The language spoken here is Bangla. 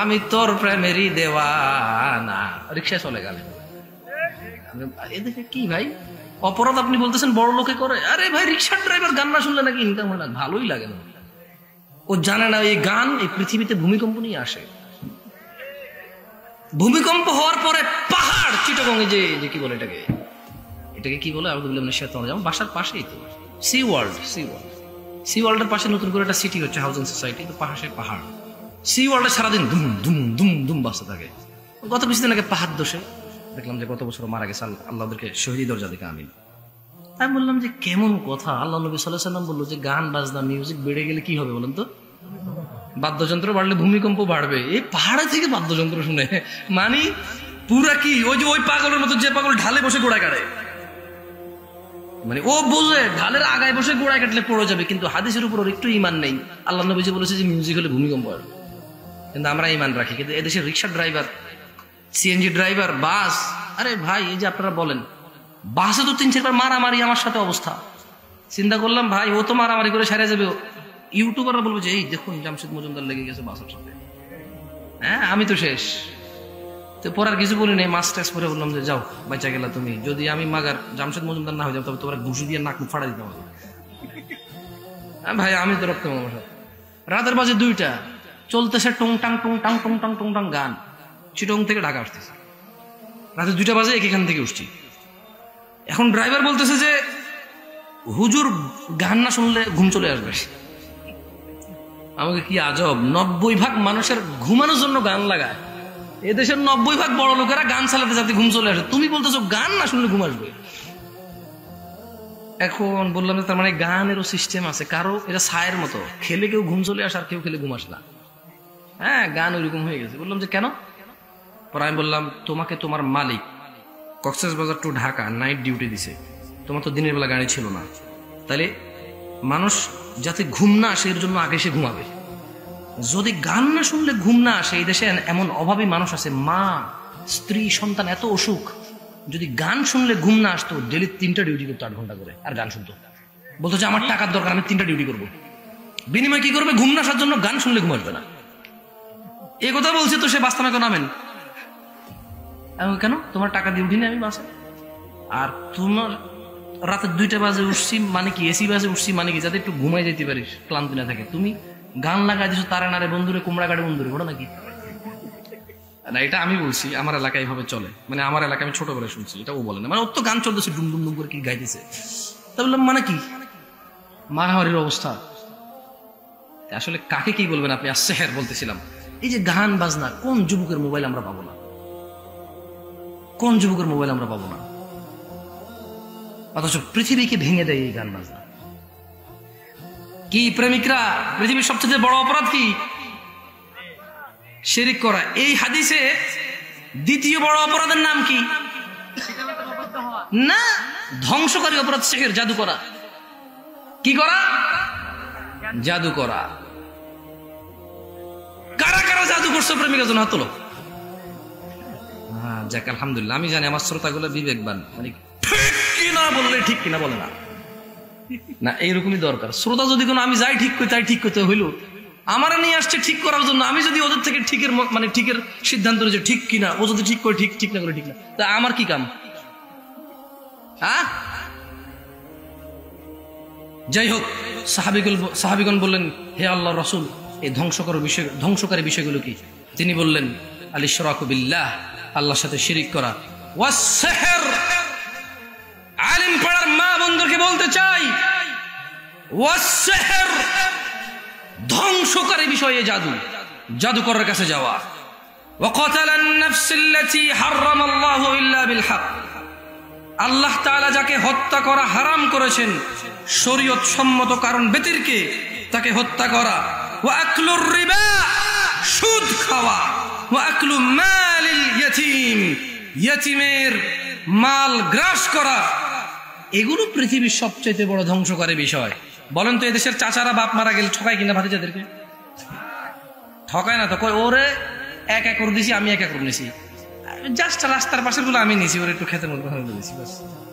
আমি তোর প্রেমেরই দেওয়ানা, রিক্সায় চলে গেলেন। এদেশে কি ভাই অপরাধ আপনি বলতেছেন বড় লোকে করে? আরে ভাই রিক্সার ড্রাইভার গান না শুনলে নাকি ইনকাম হয় না, ভালোই লাগে না। ও জানে না এই গান এই পৃথিবীতে ভূমিকম্প নিয়ে আসে, ভূমিকম্প হওয়ার পরে পাহাড় চিটাগঙ্গে যে কি বলে এটাকে, এটাকে কি বলে? আমি বললাম নিশ্চয়ই যেমন বাসার পাশেই তো সি ওয়ার্ল্ড, সি ওয়ার্ল্ডের পাশে নতুন করে একটা সিটি হচ্ছে হাউজিং সোসাইটি, তো পাশে পাহাড়। সি ওয়ার্ল্ডে সারাদিন ধুম ধুম ধুম ধুম বাসতে থাকে। গত কিছুদিন আগে পাহাড় দোষে দেখলাম যে গত বছর মারা গেছে, আল্লাহ ওদেরকে শহীদ দরজা থেকে আমিন। তাই বললাম যে কেমন কথা, আল্লাহ নবী সাল্লাল্লাহু আলাইহি ওয়াসাল্লাম বললো যে গান বাজনা মিউজিক বেড়ে গেলে কি হবে বলেন তো? বাদ্যযন্ত্র বাড়লে ভূমিকম্প বাড়বে। এই পাহাড়ে থেকে বাদ্যযন্ত্র শুনে মানে পুরা কি ওই যে ওই পাগলের মতো যে পাগল ঢালে বসে গোড়ায় কাটে, মানে ও বোঝে ঢালের আগায় বসে গোড়ায় কাটলে পড়ে যাবে, কিন্তু হাদিসের উপর একটু ইমান নেই। আল্লাহ নবী বলেছে যে মিউজিক হলে ভূমিকম্প আসবে, কিন্তু আমরা ইমান রাখি। কিন্তু এদেশের rickshaw driver, CNG driver, bus, আরে ভাই এই যে আপনারা বলেন বাসে তো 3-4 বার মারামারি আমার সাথে অবস্থা। চিন্তা করলাম ভাই ও তো মারামারি করে সেরে যাবে, ইউটিউবাররা বলবো যে এই দেখুন জামশেদ মজুমদার লেগে গেছে বাসের সাথে, হ্যাঁ আমি তো শেষ। তো পরে আর কিছু বলি নাই, মাছ টাস পরে বললাম যে যাও বাঁচা গেলা তুমি, যদি আমি মাগার জামশেদ মজুমদার না হয়ে যাবো তবে তোমরা ঘুষি দিয়ে নাক ফাড়া দিতে পারো। হ্যাঁ ভাই আমি তো রক্ত মামা সাথে। রাতের বাজে 2টা চলতেছে টুংটাং টুংটাং টুংটাং টুংটাং গান, চিটং থেকে ঢাকা আসতেছে রাতে 2টা বাজে, এখান থেকে উঠছি। এখন ড্রাইভার বলতেছে যে হুজুর গান না শুনলে ঘুম চলে আসবে। আমাকে কি আজব, 90% মানুষের ঘুমানোর জন্য গান লাগায়। এদেশের 90% বড় লোকেরা গান চালাতে যাতে ঘুম চলে আসে, তুমি বলতেছো গান না শুনলে ঘুম আসবে। এখন বললাম তার মানে গানেরও সিস্টেম আছে, কারো এটা ছায়ের মতো, খেলে কেউ ঘুম চলে আসে আর কেউ খেলে ঘুম আসে না। হ্যাঁ গান ওইরকম হয়ে গেছে। বললাম যে কেন? পরে আমি বললাম তোমাকে তোমার মালিক Cox's Bazar to Dhaka night duty দিছে, তোমার তো দিনের বেলা গাড়ি ছিল না, তাহলে মানুষ যাতে ঘুম না আসে এর জন্য আগে সে ঘুমাবে। যদি গান না শুনলে ঘুম না আসে, এই দেশে এমন অভাবী মানুষ আছে, মা স্ত্রী সন্তান এত অসুখ, যদি গান শুনলে ঘুম না আসতো ডেলি 3টা ডিউটি করতো 8 ঘন্টা করে, আর গান শুনতো। বলতো যে আমার টাকার দরকার, আমি 3টা ডিউটি করবো, বিনিময় কি করবে? ঘুম না আসার জন্য গান শুনলে ঘুম আসবে না। এ কথা বলছে তো সে বাস্তবে নামেন। আমি কেন? তোমার টাকা ডিউটি নেই, আমি বাসে। আর তোমার রাতে 2টা বাজে উঠছি মানে কি, এসি বাজে উঠছি মানে কি, যাতে একটু ঘুমাই যেতে পারিস, ক্লান্তি না থাকে। তুমি গান লাগাই দিছো তারা নারে বন্ধুরে কুমড়া কাটে বন্ধুরে, ঘটনা নাকি না? এটা আমি বলছি, আমার এলাকায় এইভাবে চলে, মানে আমার এলাকায় আমি ছোটবেলায় শুনছি, এটা ও বলে না। মানে ওর তো গান চলতেছে ডুম ডুম ডুম করে কি গাইতেছে, তা বললাম মানে কি মারামারির অবস্থা। আসলে কাকে কি বলবেন আপনি? আর সেহের বলতেছিলাম, এই যে গান বাজনা কোন যুবকের মোবাইল আমরা পাবো না, কোন যুবকের মোবাইল আমরা পাবো না, অথচ পৃথিবীকে ভেঙে দেয় এই গান বাজনা। কি প্রেমিকরা, পৃথিবীর সবচেয়ে বড় অপরাধ কি? শিরক করা। এই হাদিসে দ্বিতীয় বড় অপরাধের নাম কি? না, ধ্বংসকারী অপরাধ শিরক, জাদু করা। কি করা? জাদু করা। কারা কারা জাদু করছে প্রেমিকের জন্য? হাত তোলো। যাক আলহামদুলিল্লাহ, আমি জানি আমার শ্রোতাগুলো বিবেকবান, মানে না বললে ঠিক কিনা বলে না, না এইরকমই দরকার। শ্রোতা যদি কোনো আমি যাই ঠিক করি তাই ঠিক করতে হইল, আমার নিয়ে আসছে ঠিক করার জন্য, আমি যদি ওদের থেকে ঠিকের মানে ঠিকের সিদ্ধান্ত নিয়েছে ঠিক কিনা, ও যদি ঠিক করে ঠিক, ঠিক না করে ঠিক না, তা আমার কি কাম? হ্যাঁ যাই হোক, সাহাবিগণ বললেন হে আল্লাহর রাসূল এই ধ্বংসকারী বিষয়গুলো কি? তিনি বললেন আল ইশরাকু বিল্লাহ, আল্লাহর সাথে শিরিক করা, ওয়াস সিহর। আলেম পাড়ার মা বন্ধুকে বলতে চাই, ওয়াস সিহর ধ্বংসকারী বিষয়ে জাদু, জাদুকরের কাছে যাওয়া। ওয়াকাতালান নাফসাল্লাতী হারামাল্লাহু ইল্লা বিল হক, আল্লাহ তাআলা যাকে হত্যা করা হারাম করেছেন শরীয়ত সম্মত কারণ ব্যতিরেকে তাকে হত্যা করা। ওয়া আকলুর রিবা, সুদ খাওয়া। ওয়া আকলু মালিল ইয়াতীম, ইয়াতীমের মাল গ্রাস করা। এগুলো পৃথিবীর সবচেয়ে বড় ধ্বংসকারী বিষয়। বলেন তো এদেশের চাচারা বাপ মারা গেলে ঠকায় কিনা ভাতিজাদেরকে? ঠকায় না, তো কই ওরে 1 একর দিছি আমি 1 একর নিছি, জাস্ট রাস্তার পাশের গুলো আমি নিছি, ওর একটু খেতে মতো দিয়েছি, বাস।